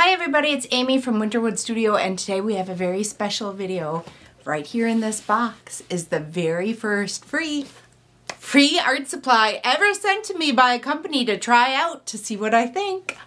Hi everybody, it's Amy from Winterwood Studio, and today we have a very special video. Right here in this box is the very first free art supply ever sent to me by a company to try out to see what I think.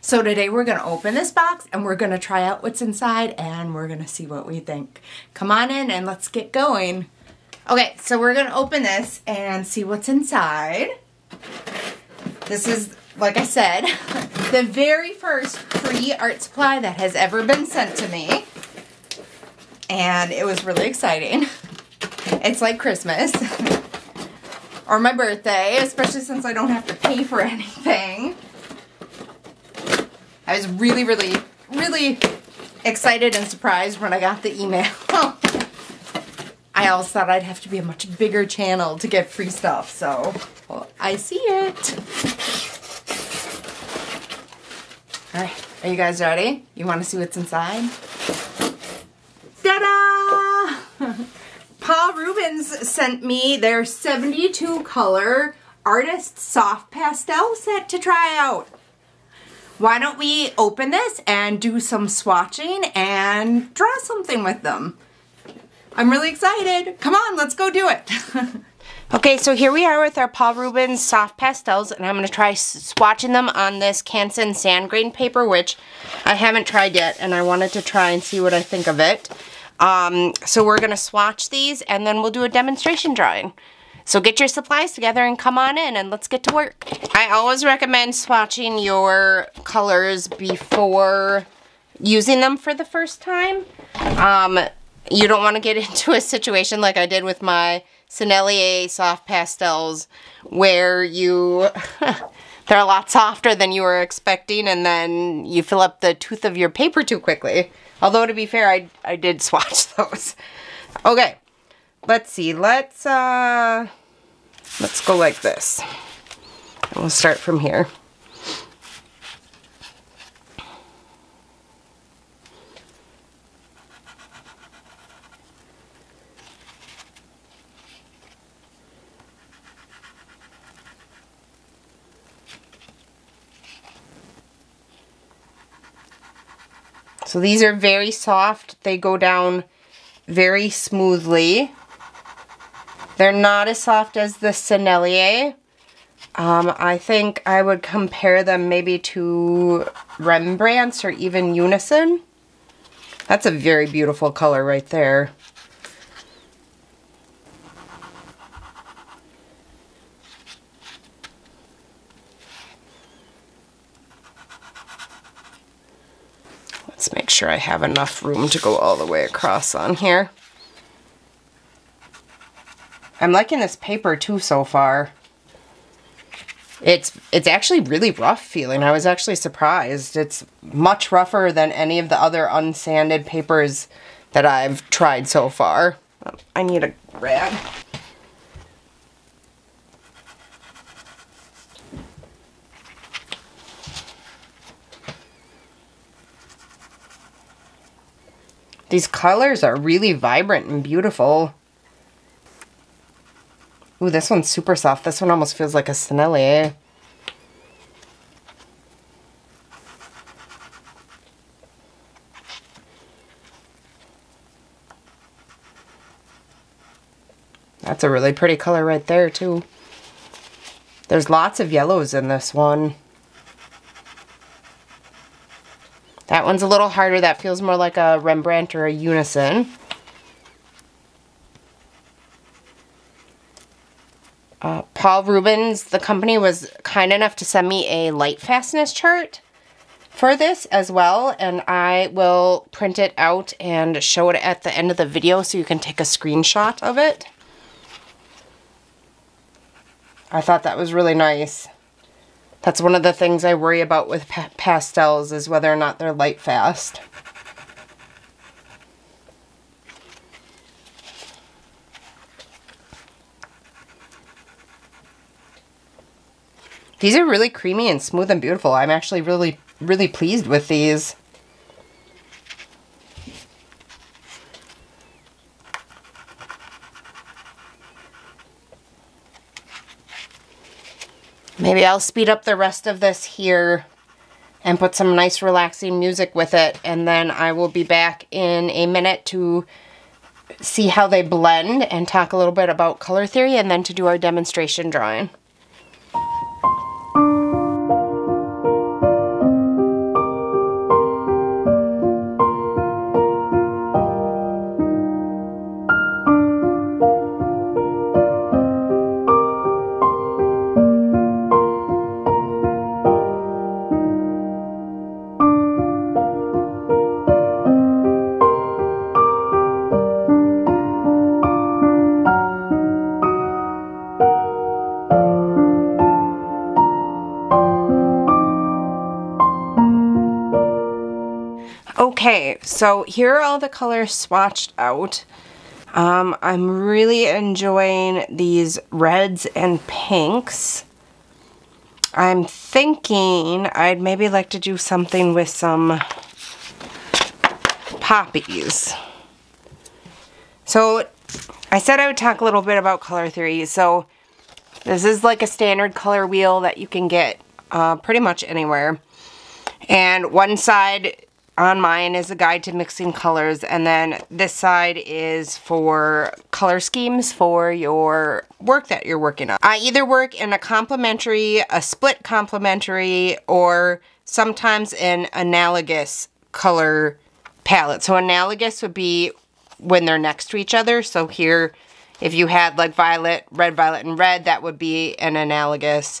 So today we're gonna open this box and we're gonna try out what's inside and we're gonna see what we think. Come on in and let's get going. Okay, so we're gonna open this and see what's inside. This is, like I said, the very first free art supply that has ever been sent to me. And it was really exciting. It's like Christmas or my birthday, especially since I don't have to pay for anything. I was really excited and surprised when I got the email. I always thought I'd have to be a much bigger channel to get free stuff, so well, I see it. All right, are you guys ready? You want to see what's inside? Ta-da! Paul Rubens sent me their 72 color artist soft pastel set to try out. Why don't we open this and do some swatching and draw something with them? I'm really excited. Come on, let's go do it. Okay, so here we are with our Paul Rubens soft pastels, and I'm going to try swatching them on this Canson sand grain paper, which I haven't tried yet, and I wanted to try and see what I think of it. So we're going to swatch these, and then we'll do a demonstration drawing. So get your supplies together and come on in, and let's get to work. I always recommend swatching your colors before using them for the first time. You don't want to get into a situation like I did with my Sennelier soft pastels where you they're a lot softer than you were expecting, and then you fill up the tooth of your paper too quickly. Although, to be fair, I did swatch those. Okay, let's see. Let's go like this. And we'll start from here. So these are very soft. They go down very smoothly. They're not as soft as the Sennelier. I think I would compare them maybe to Rembrandt's or even Unison. That's a very beautiful color right there. Let's make sure I have enough room to go all the way across on here. I'm liking this paper too so far. It's actually really rough feeling. I was actually surprised. It's much rougher than any of the other unsanded papers that I've tried so far. I need a rag. These colors are really vibrant and beautiful. Ooh, this one's super soft. This one almost feels like a Sennelier. That's a really pretty color right there, too. There's lots of yellows in this one. That one's a little harder. That feels more like a Rembrandt or a Unison. Paul Rubens, the company, was kind enough to send me a light fastness chart for this as well, and I will print it out and show it at the end of the video so you can take a screenshot of it. I thought that was really nice. That's one of the things I worry about with pastels is whether or not they're light fast. These are really creamy and smooth and beautiful. I'm actually really pleased with these. Maybe I'll speed up the rest of this here and put some nice relaxing music with it, and then I will be back in a minute to see how they blend and talk a little bit about color theory, and then to do our demonstration drawing. Okay, so here are all the colors swatched out. I'm really enjoying these reds and pinks. I'm thinking I'd maybe like to do something with some poppies. So I said I would talk a little bit about color theory. So this is like a standard color wheel that you can get pretty much anywhere. And one side on mine is a guide to mixing colors, and then this side is for color schemes for your work that you're working on. I either work in a complementary, a split complementary, or sometimes an analogous color palette. So analogous would be when they're next to each other. So here, if you had like violet, red, that would be an analogous.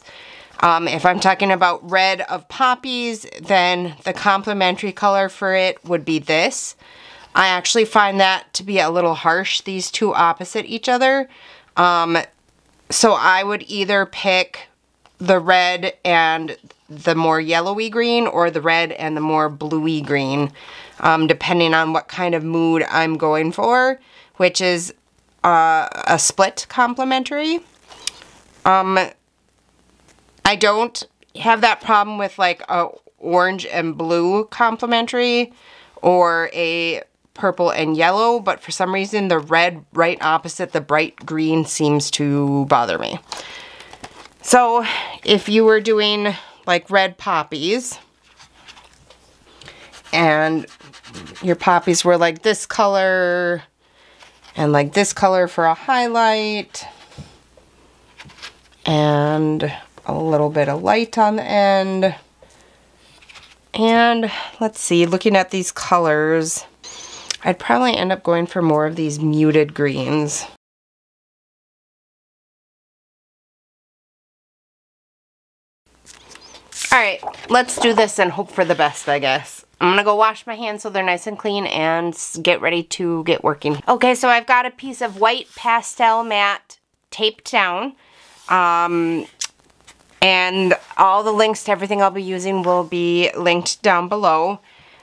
If I'm talking about red of poppies, then the complementary color for it would be this. I actually find that to be a little harsh, these two opposite each other. So I would either pick the red and the more yellowy green, or the red and the more bluey green, depending on what kind of mood I'm going for, which is a split complementary. I don't have that problem with like a orange and blue complementary or a purple and yellow, but for some reason the red right opposite the bright green seems to bother me. So if you were doing like red poppies and your poppies were like this color and like this color for a highlight and a little bit of light on the end. And let's see, looking at these colors, I'd probably end up going for more of these muted greens. All right, let's do this and hope for the best, I guess. I'm gonna go wash my hands so they're nice and clean and get ready to get working. Okay, so I've got a piece of white pastel matte taped down. And all the links to everything I'll be using will be linked down below.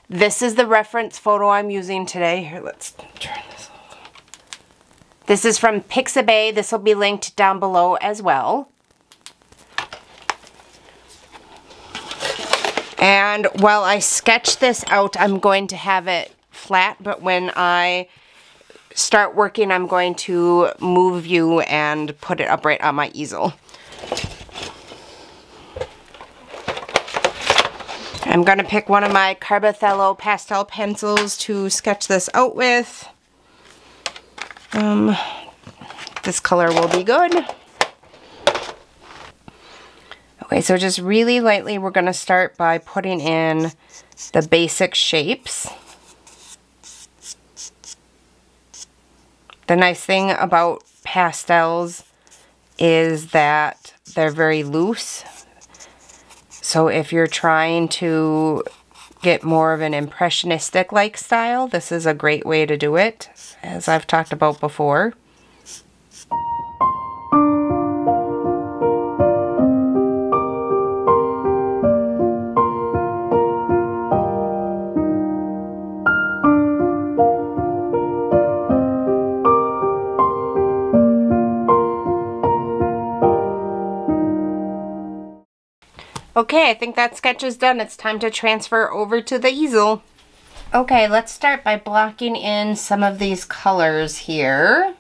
This is the reference photo I'm using today. Here, let's turn this off. This is from Pixabay. This will be linked down below as well. And while I sketch this out, I'm going to have it flat, but when I start working, I'm going to move you and put it upright on my easel. I'm going to pick one of my Faber-Castell pastel pencils to sketch this out with. This color will be good. Okay, so just really lightly, we're going to start by putting in the basic shapes. The nice thing about pastels is that they're very loose. So if you're trying to get more of an impressionistic-like style, this is a great way to do it, as I've talked about before. Okay, I think that sketch is done. It's time to transfer over to the easel. Okay, let's start by blocking in some of these colors here.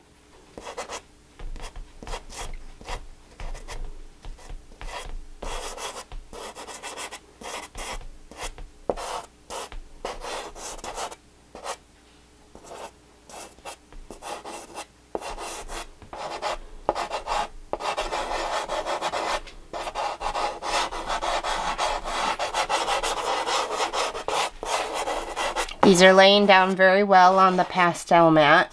These are laying down very well on the pastel mat.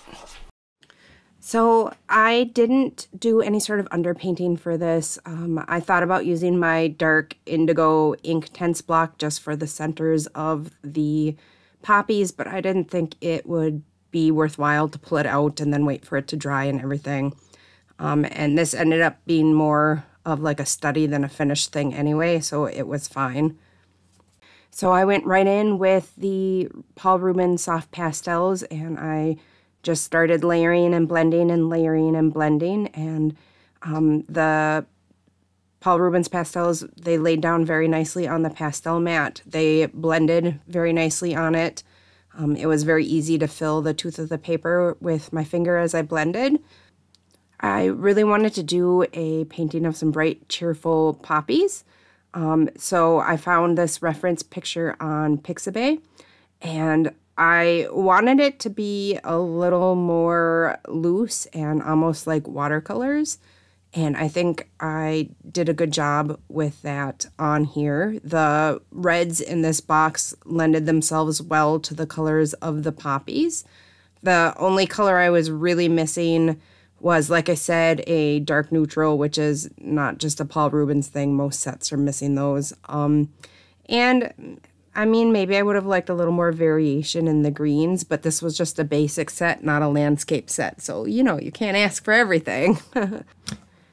So I didn't do any sort of underpainting for this. I thought about using my dark indigo ink tense block just for the centers of the poppies, but I didn't think it would be worthwhile to pull it out and then wait for it to dry and everything. And this ended up being more of like a study than a finished thing anyway, so it was fine. So I went right in with the Paul Rubens soft pastels, and I just started layering and blending and layering and blending. And the Paul Rubens pastels, they laid down very nicely on the pastel mat. They blended very nicely on it. It was very easy to fill the tooth of the paper with my finger as I blended. I really wanted to do a painting of some bright, cheerful poppies. So I found this reference picture on Pixabay, and I wanted it to be a little more loose and almost like watercolors, and I think I did a good job with that on here. The reds in this box lended themselves well to the colors of the poppies. The only color I was really missing was, like I said, a dark neutral, which is not just a Paul Rubens thing. Most sets are missing those. And I mean, maybe I would have liked a little more variation in the greens, but this was just a basic set, not a landscape set. So, you know, you can't ask for everything.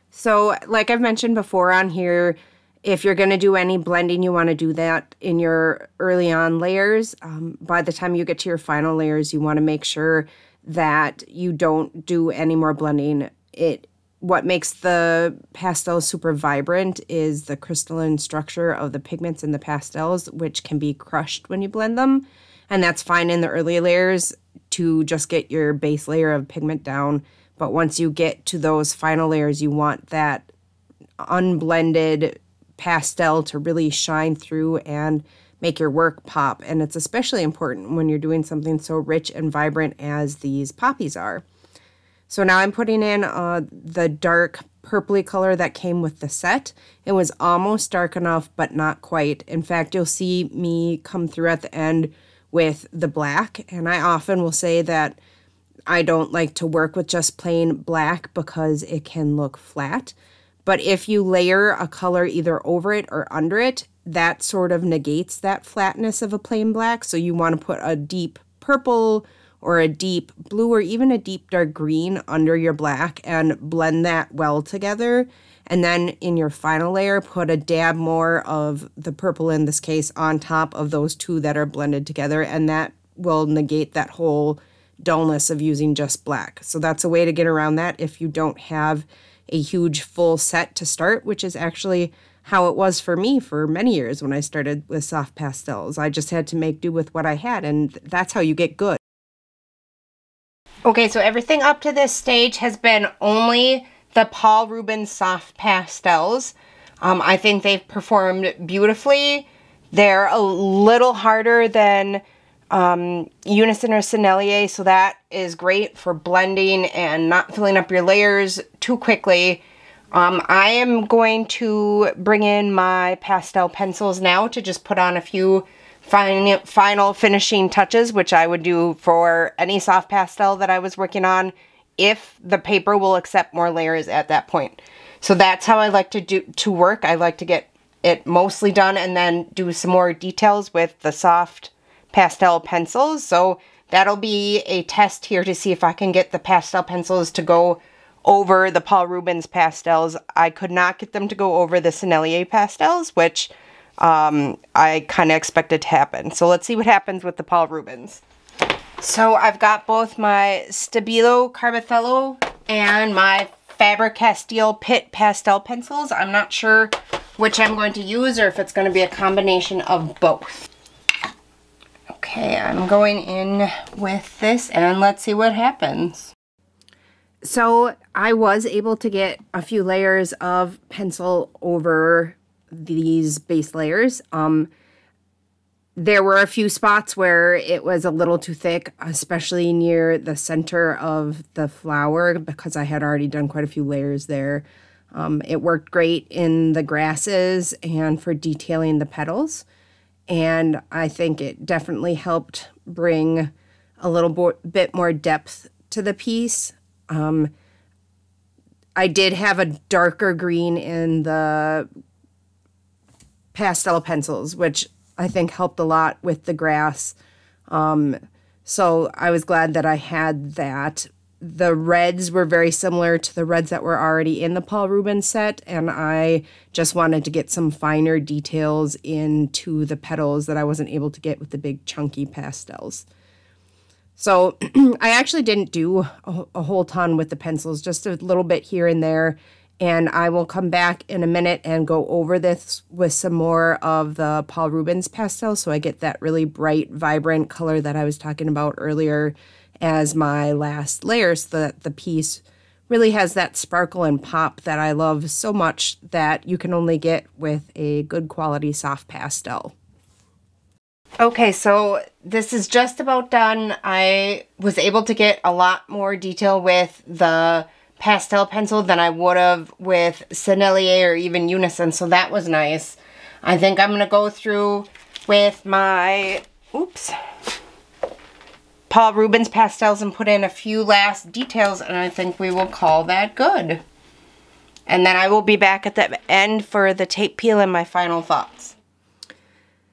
So, like I've mentioned before on here, if you're going to do any blending, you want to do that in your early on layers. By the time you get to your final layers, you want to make sure that you don't do any more blending. What makes the pastels super vibrant is the crystalline structure of the pigments in the pastels, which can be crushed when you blend them. And that's fine in the early layers to just get your base layer of pigment down. But once you get to those final layers, you want that unblended pastel to really shine through and make your work pop. And it's especially important when you're doing something so rich and vibrant as these poppies are. So now I'm putting in the dark purpley color that came with the set. It was almost dark enough, but not quite. In fact, you'll see me come through at the end with the black. And I often will say that I don't like to work with just plain black because it can look flat. But if you layer a color either over it or under it, that sort of negates that flatness of a plain black. So you want to put a deep purple or a deep blue or even a deep dark green under your black and blend that well together. And then in your final layer, put a dab more of the purple in this case on top of those two that are blended together, and that will negate that whole dullness of using just black. So that's a way to get around that if you don't have a huge full set to start, which is actually how it was for me for many years when I started with soft pastels. I just had to make do with what I had, and that's how you get good. Okay, so everything up to this stage has been only the Paul Rubens soft pastels. I think they've performed beautifully. They're a little harder than Unison or Sennelier, so that is great for blending and not filling up your layers too quickly. I am going to bring in my pastel pencils now to just put on a few final finishing touches, which I would do for any soft pastel that I was working on if the paper will accept more layers at that point. So that's how I like to work. I like to get it mostly done and then do some more details with the soft pastel pencils. So that'll be a test here to see if I can get the pastel pencils to go over the Paul Rubens pastels. I could not get them to go over the Sennelier pastels, which I kind of expected to happen. So let's see what happens with the Paul Rubens. So I've got both my Stabilo Carbothello and my Faber-Castell Pitt pastel pencils. I'm not sure which I'm going to use or if it's going to be a combination of both. Okay, I'm going in with this and let's see what happens. So I was able to get a few layers of pencil over these base layers. There were a few spots where it was a little too thick, especially near the center of the flower because I had already done quite a few layers there. It worked great in the grasses and for detailing the petals. And I think it definitely helped bring a little bit more depth to the piece. I did have a darker green in the pastel pencils, which I think helped a lot with the grass. So I was glad that I had that. The reds were very similar to the reds that were already in the Paul Rubens set, and I just wanted to get some finer details into the petals that I wasn't able to get with the big chunky pastels. So I actually didn't do a whole ton with the pencils, just a little bit here and there, and I will come back in a minute and go over this with some more of the Paul Rubens pastel so I get that really bright, vibrant color that I was talking about earlier as my last layer, so that the piece really has that sparkle and pop that I love so much that you can only get with a good quality soft pastel. Okay, so this is just about done. I was able to get a lot more detail with the pastel pencil than I would have with Sennelier or even Unison, so that was nice. I think I'm going to go through with my, oops, Paul Rubens pastels and put in a few last details, and I think we will call that good. And then I will be back at the end for the tape peel and my final thoughts.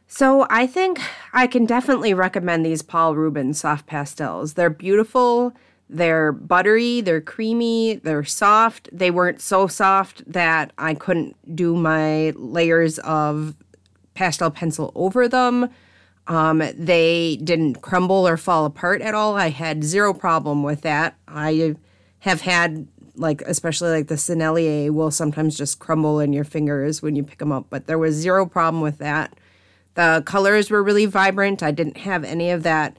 So I think I can definitely recommend these Paul Rubens soft pastels. They're beautiful, they're buttery, they're creamy, they're soft. They weren't so soft that I couldn't do my layers of pastel pencil over them. They didn't crumble or fall apart at all. I had zero problem with that. I have had, like, especially like the Sennelier will sometimes just crumble in your fingers when you pick them up, but there was zero problem with that. The colors were really vibrant. I didn't have any of that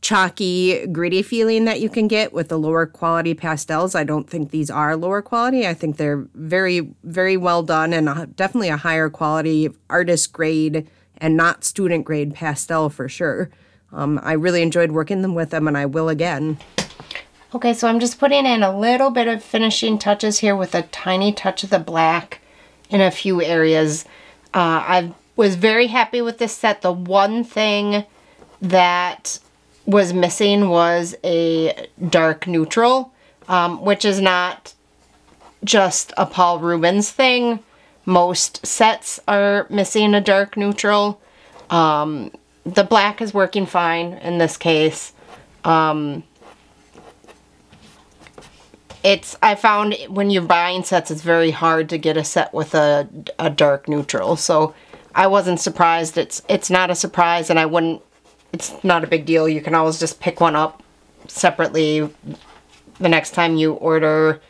chalky, gritty feeling that you can get with the lower quality pastels. I don't think these are lower quality. I think they're very, very well done and definitely a higher quality artist grade and not student grade pastel for sure. I really enjoyed working with them and I will again. Okay, so I'm just putting in a little bit of finishing touches here with a tiny touch of the black in a few areas. I was very happy with this set. The one thing that was missing was a dark neutral, which is not just a Paul Rubens thing. Most sets are missing a dark neutral. The black is working fine in this case. I found when you're buying sets, it's very hard to get a set with a dark neutral. So I wasn't surprised. It's not a surprise, and it's not a big deal. You can always just pick one up separately the next time you order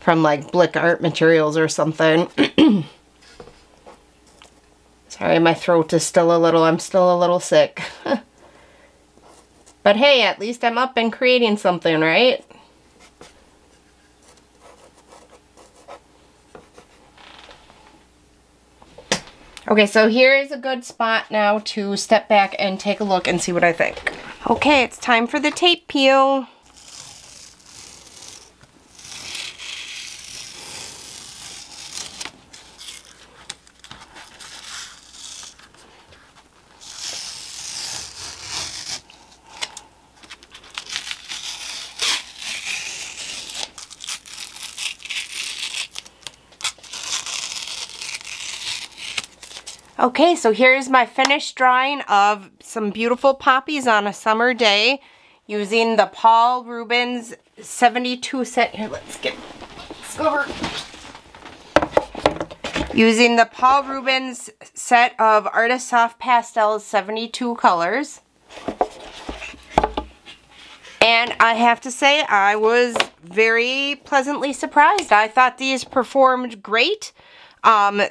from like Blick Art Materials or something. Sorry, my throat is still I'm still a little sick. But hey, at least I'm up and creating something, right? Okay, so here is a good spot now to step back and take a look and see what I think. Okay, it's time for the tape peel. Okay, so here's my finished drawing of some beautiful poppies on a summer day using the Paul Rubens 72 set. Here, let's go over. Using the Paul Rubens set of Artist Soft Pastels, 72 colors. And I have to say, I was very pleasantly surprised. I thought these performed great.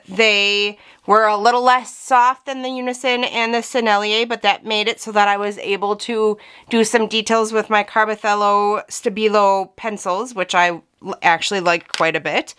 They were a little less soft than the Unison and the Sennelier, but that made it so that I was able to do some details with my Carbothello Stabilo pencils, which I actually liked quite a bit.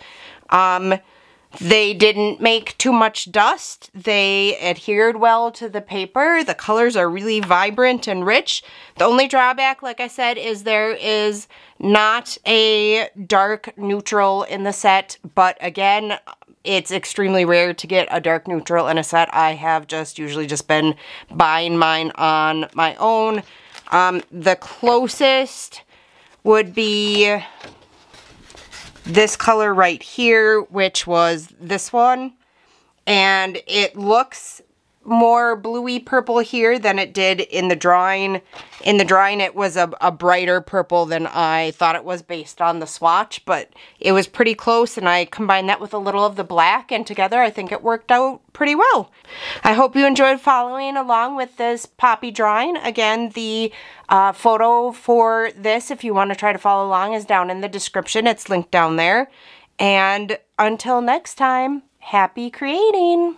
They didn't make too much dust. They adhered well to the paper. The colors are really vibrant and rich. The only drawback, like I said, is there is not a dark neutral in the set, but again, It's extremely rare to get a dark neutral in a set. I have usually just been buying mine on my own. The closest would be this color right here, which was this one. And it looks more bluey purple here than it did in the drawing. In the drawing, it was a brighter purple than I thought it was based on the swatch, but it was pretty close, and I combined that with a little of the black, and together I think it worked out pretty well. I hope you enjoyed following along with this poppy drawing. Again, the photo for this, if you want to try to follow along, is down in the description. It's linked down there. And until next time, happy creating!